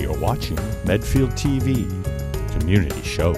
You're watching Medfield TV, Community Shows.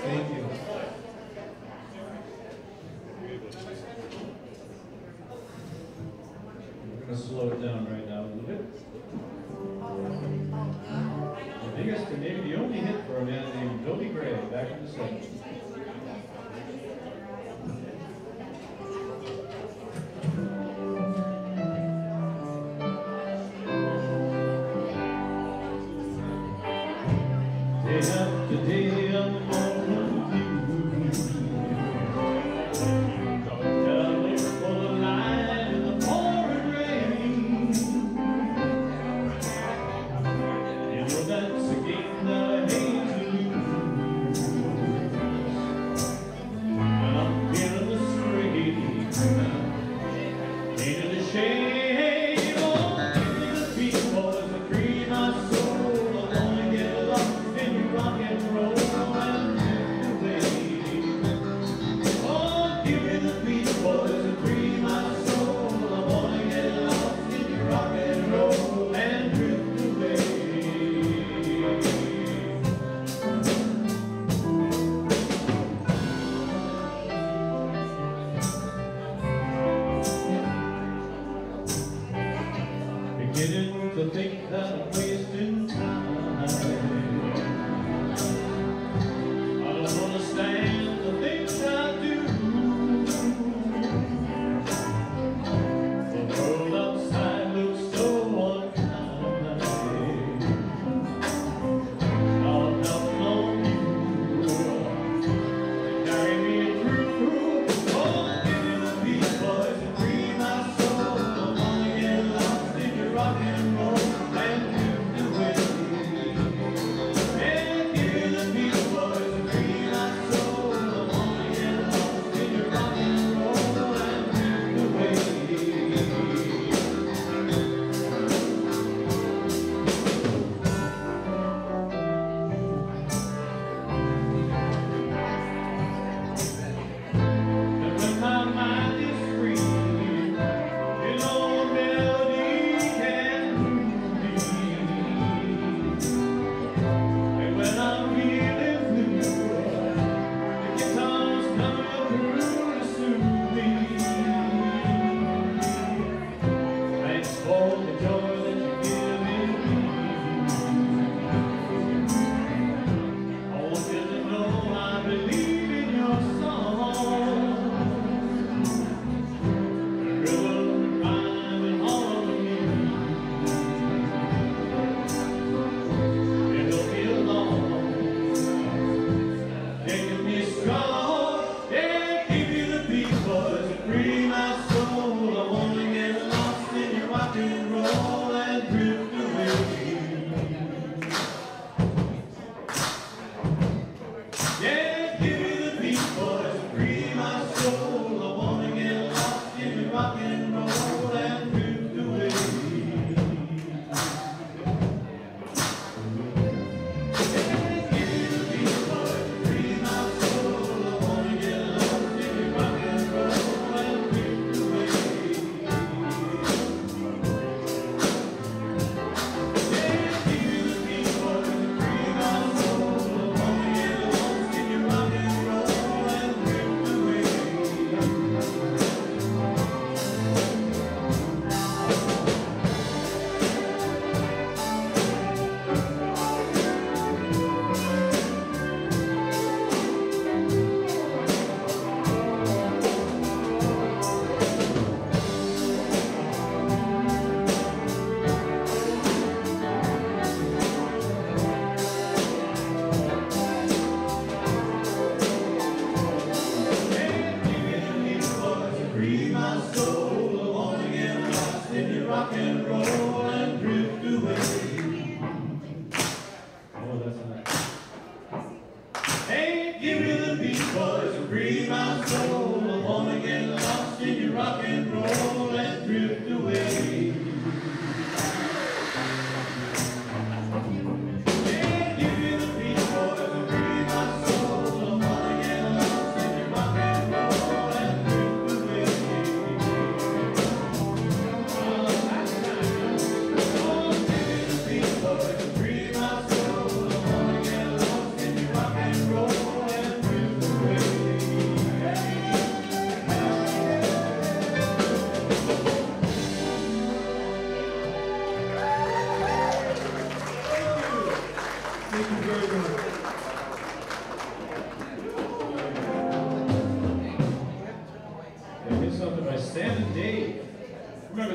Thank you. We're going to slow it down right now a little bit. The biggest and maybe the only hit for a man named Billy Gray back in the 70s.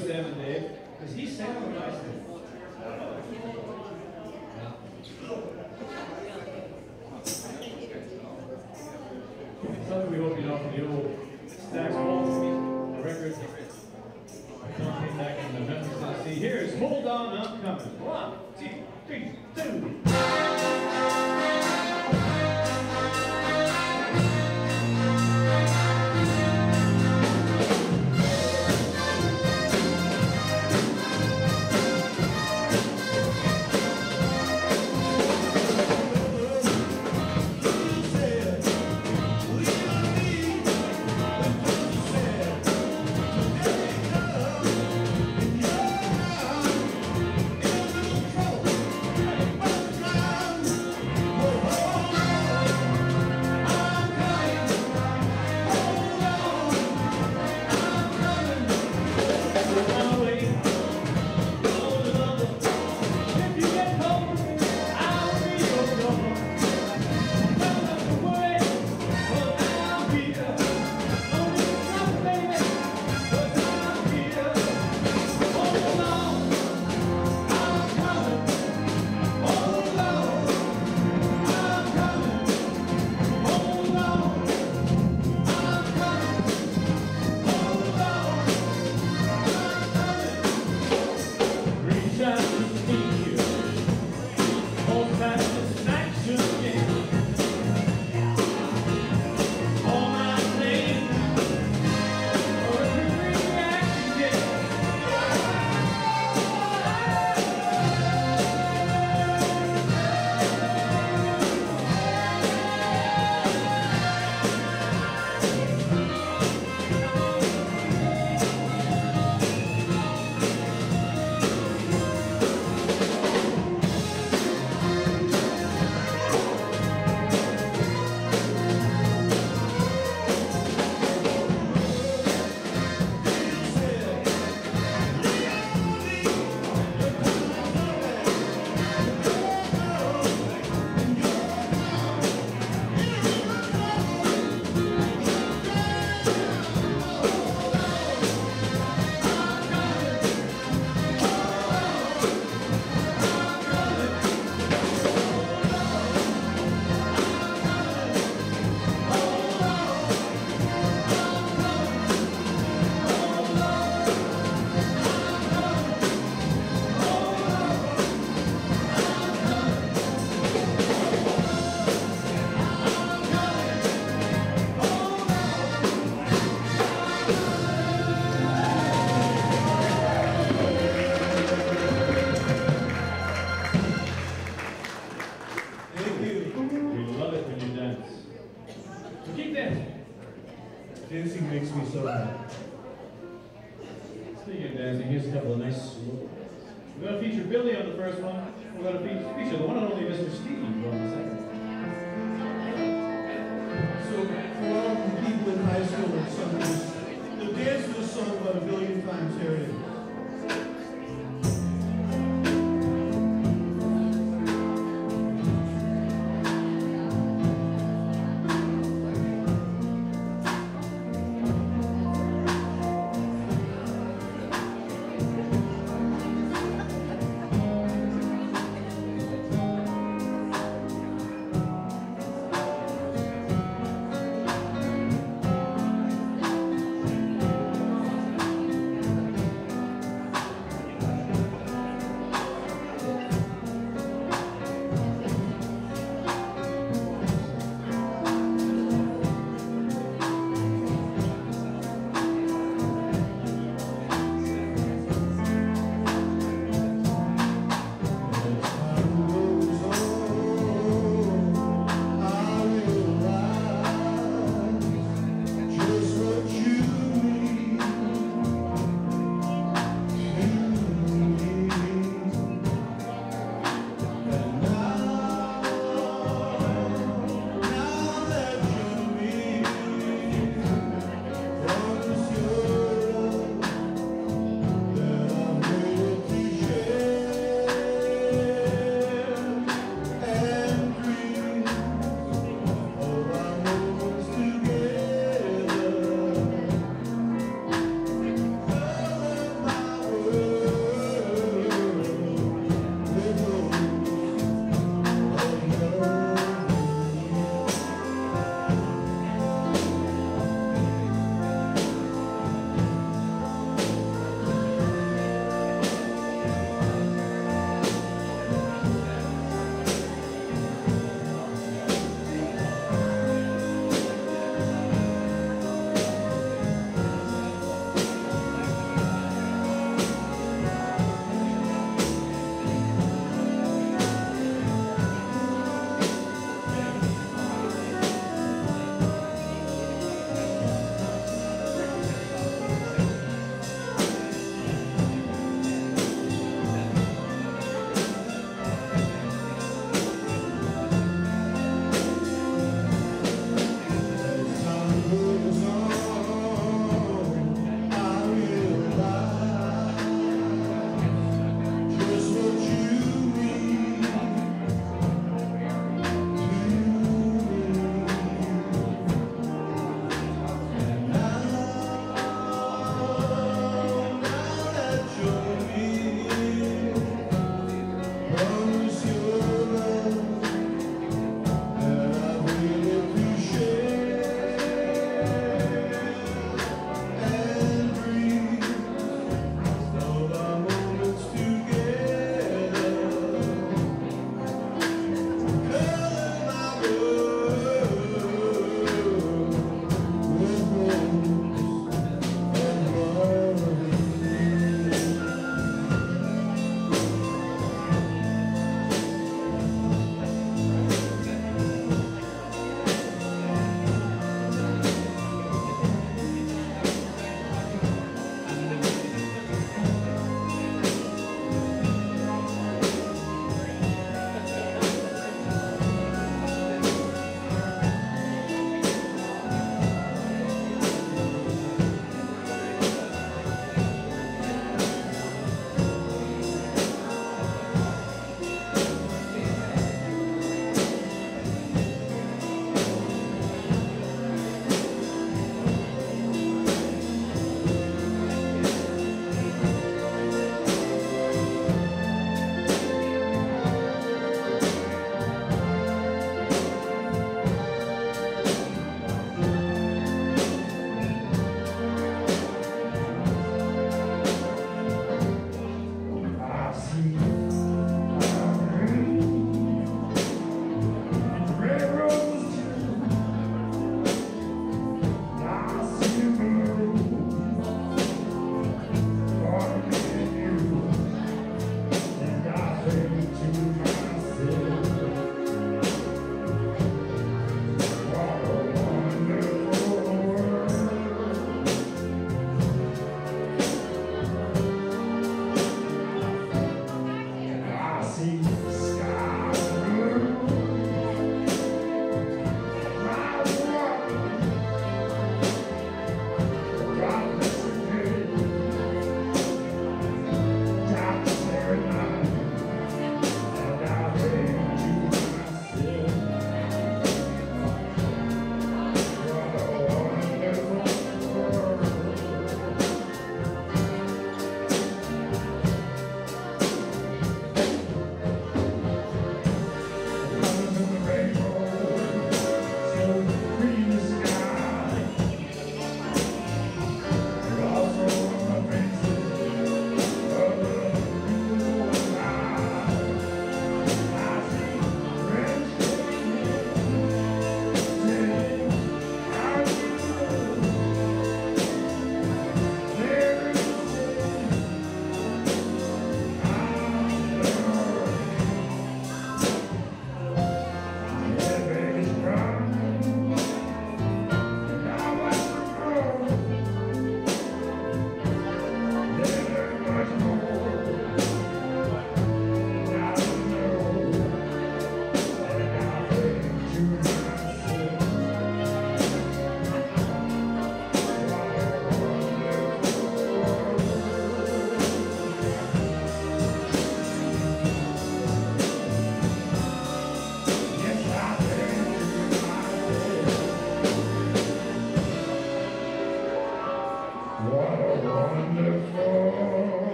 noticed the other day, because he sacrificed it. Something we hope you know from the old Stax Ball record. Came back in the Memphis, Tennessee. Here's Hold On, I'm Coming. 1, 2, 3, 2. Dancing makes me so happy. Speaking of dancing, here's a couple of nice swirls. We're going to feature Billy on the first one. We're going to feature the one and only Mr. Steve on the second. So, for all the people in high school and some of us, the dance was sung about a billion times here it is.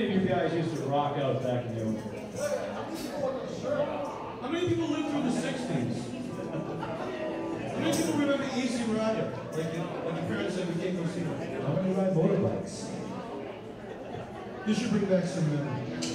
many of you guys used to rock out back in the old days? How many people lived through the 60s? How many people remember Easy Rider? Like your parents said, we can't go see them. How many ride motorbikes? This should bring back some memories.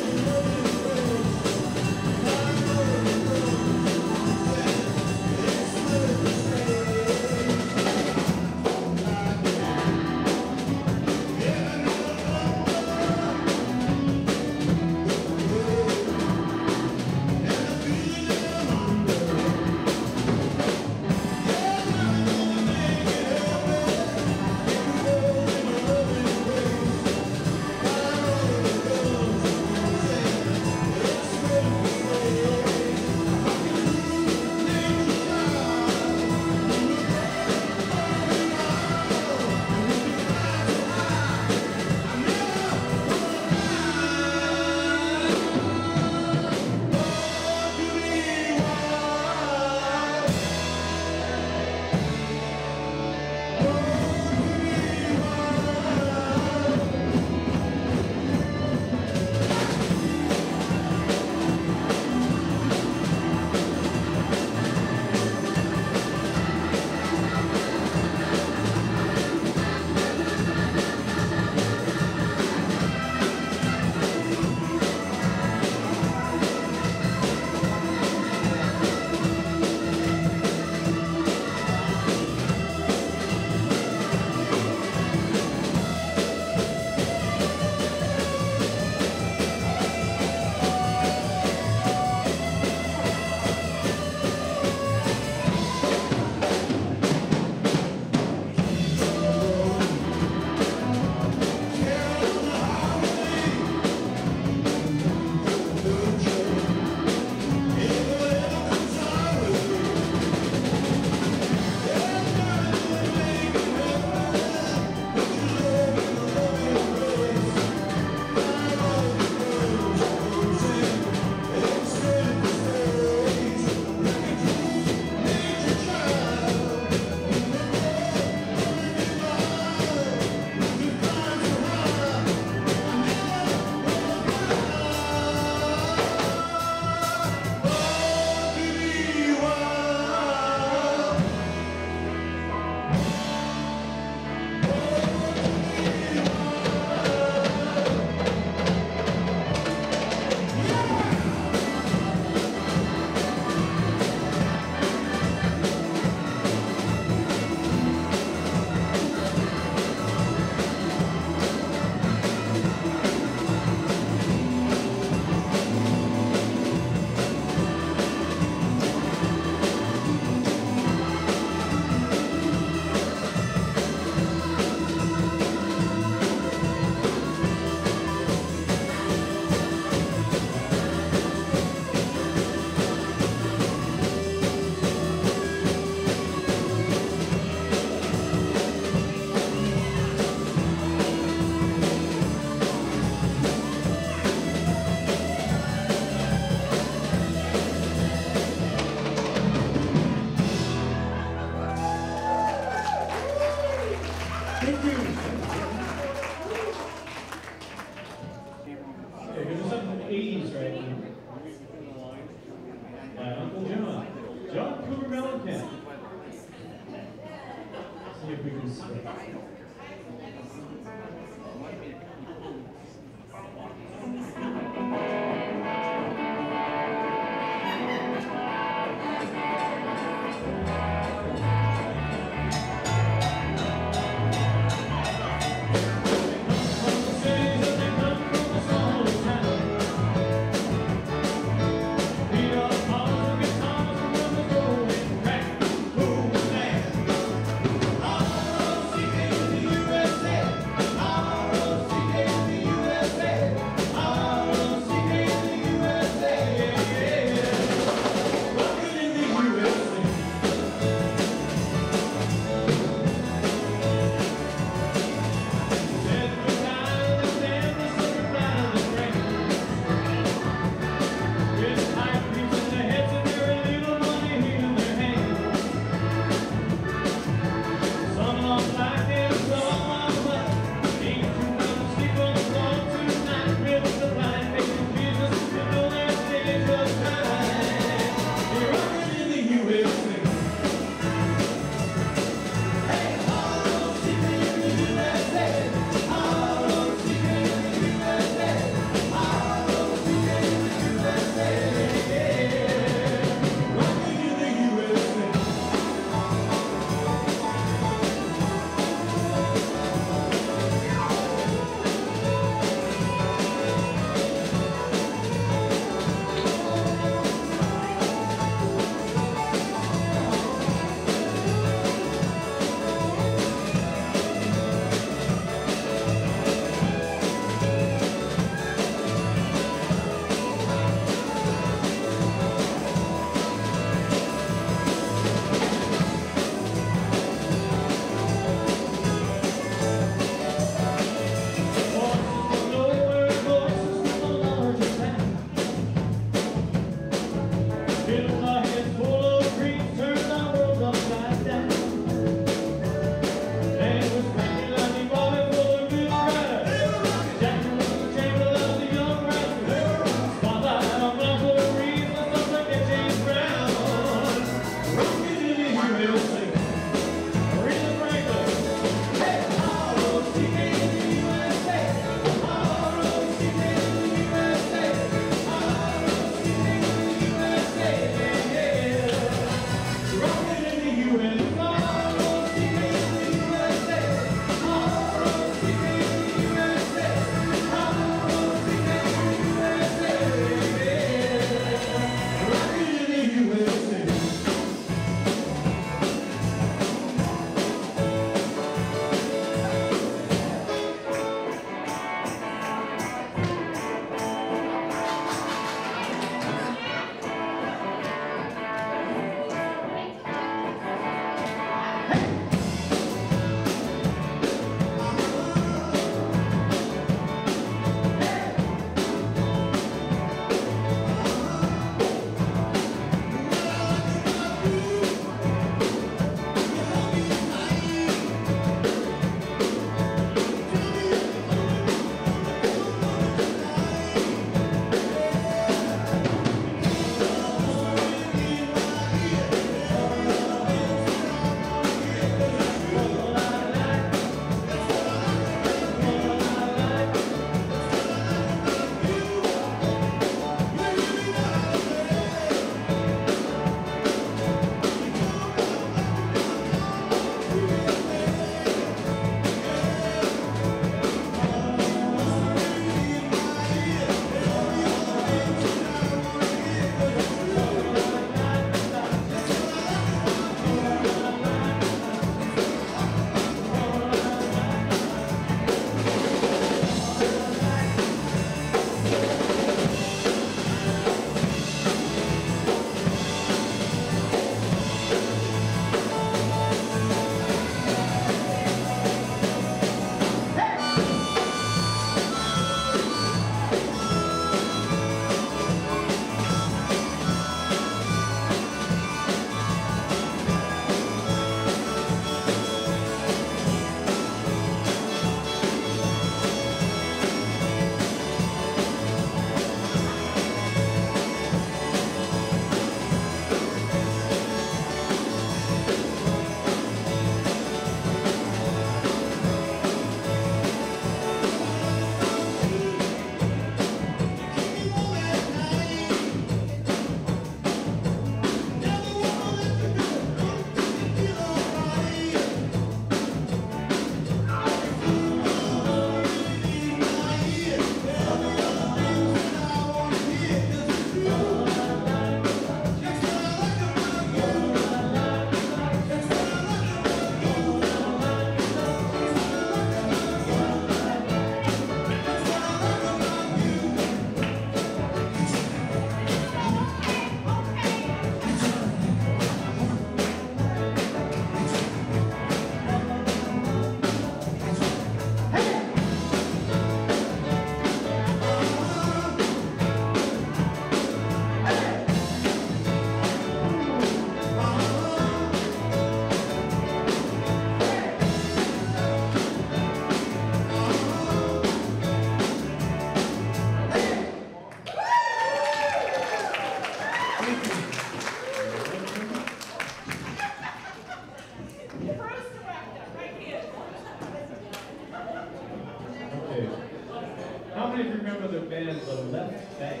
bands on left bank.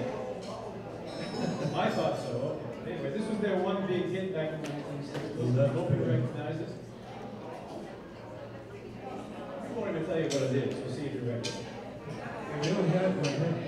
I thought so. Anyway, this was their one big hit back in 1960. I hope you recognize it. I'm going to tell you what it is, so see if you recognize it. We don't have one here.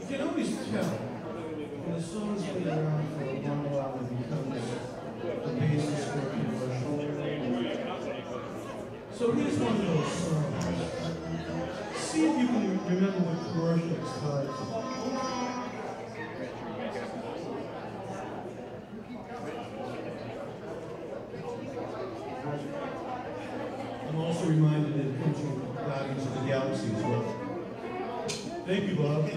You can always tell when the song's been around for a long while and becomes the basis for a commercial. So here's one of those songs. See if you can remember what commercial it's tied to. Reminded that it comes from out into the galaxy as well. Thank you, Bob.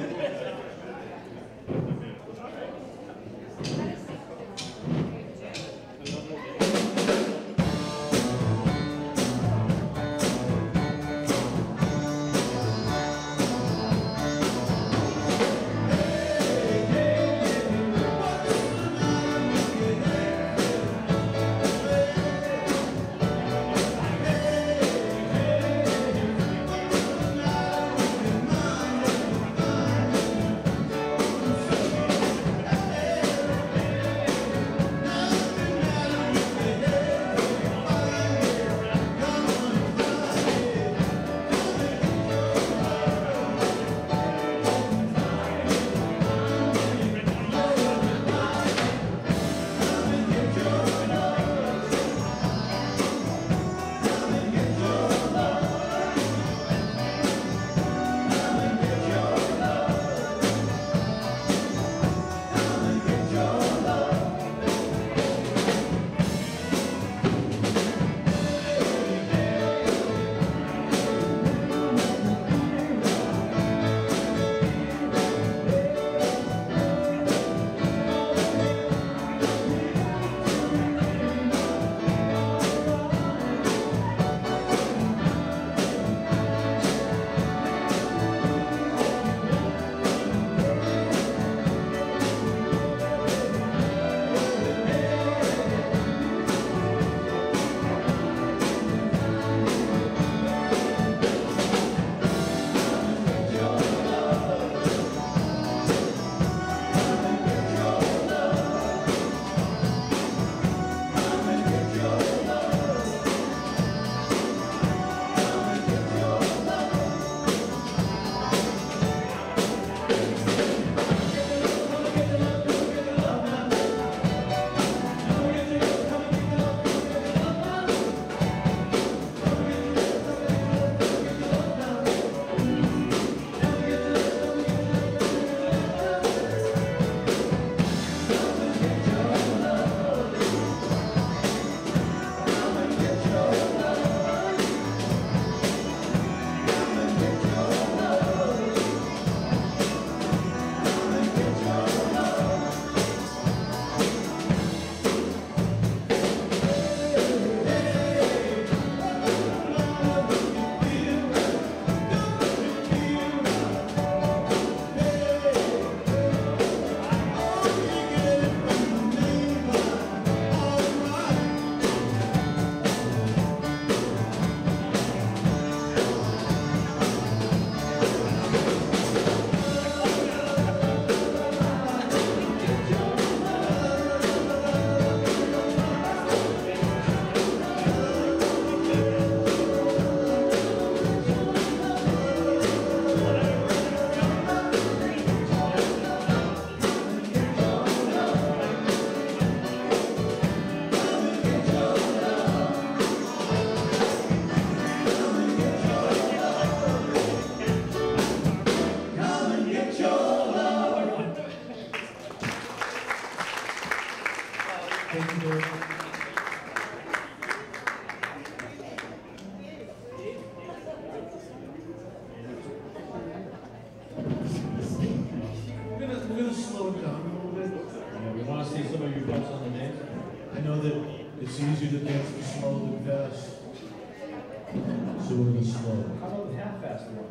She will be slow. How about the half-fast one?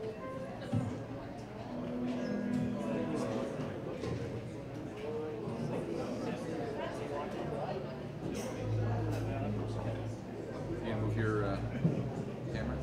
Yeah, move your camera.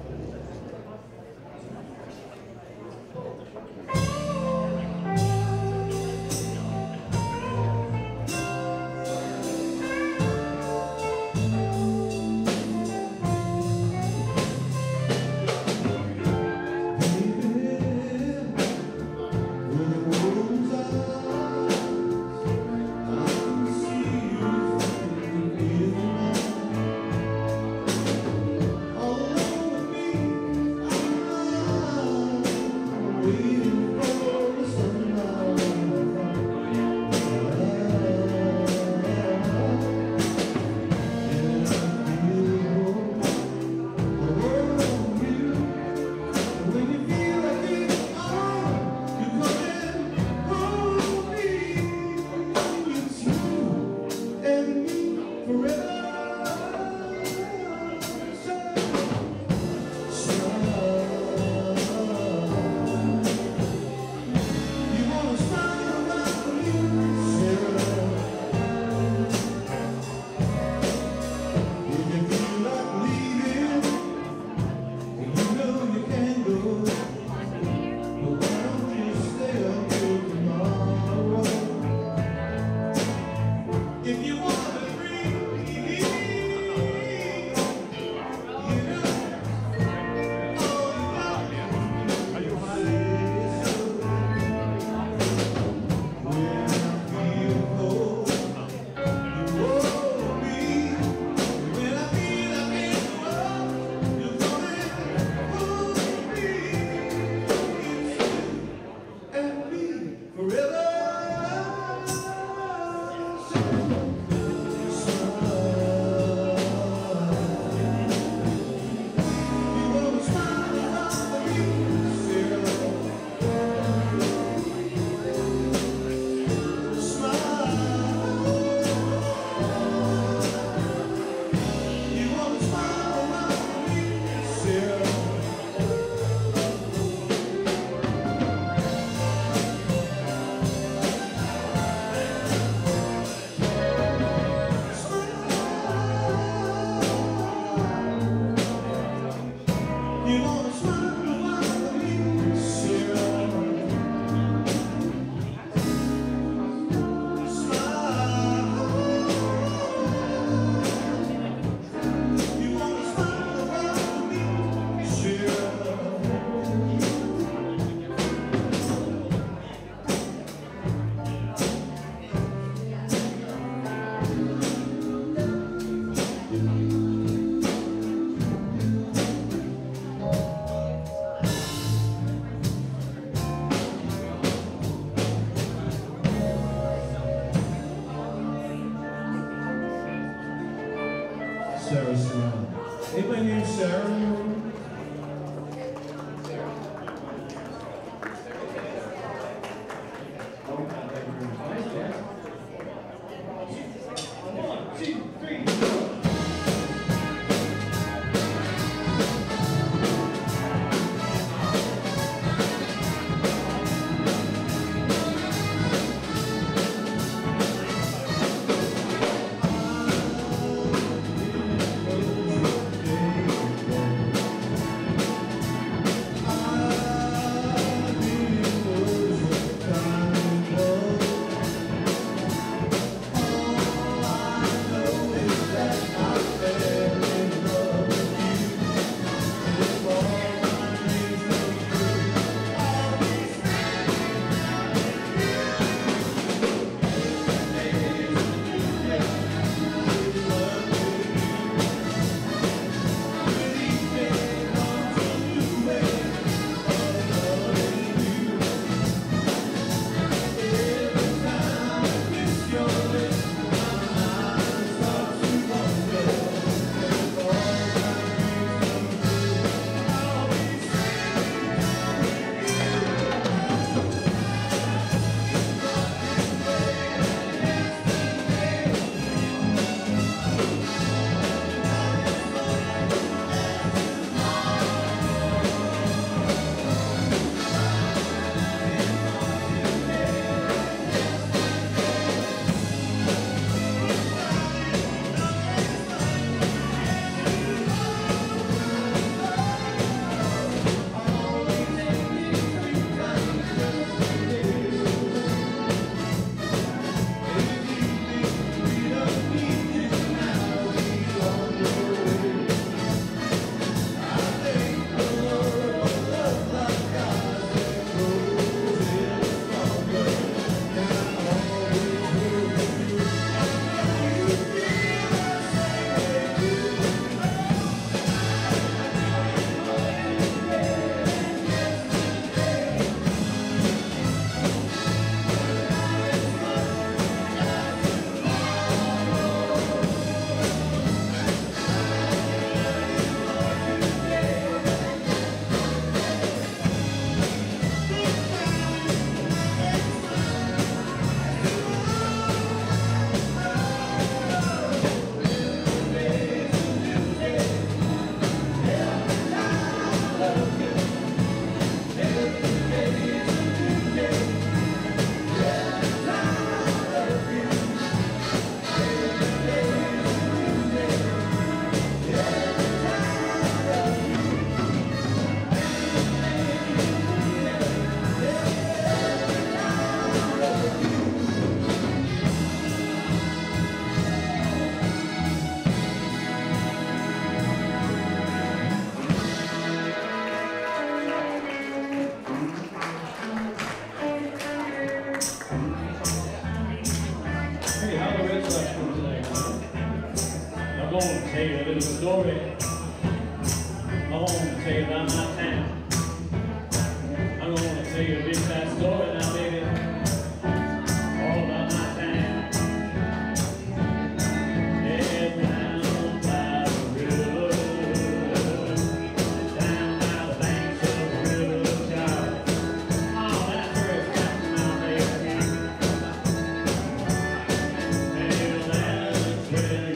Sarah Simone. Anybody named Sarah in the room? the story I want to tell you about my town. I'm going to tell you a big sad story now, baby, all about my town. It's down by the river, it's down by the banks of the river, child. Oh, that first got to my baby. And that's where you'll find me,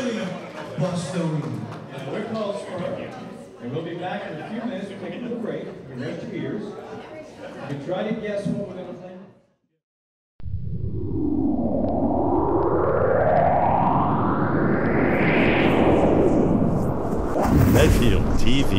clearly Bostonian. And we're called Spark, and we'll be back in a few minutes to take a little break. We rest your ears. You can try to guess what we're going to play. Medfield TV.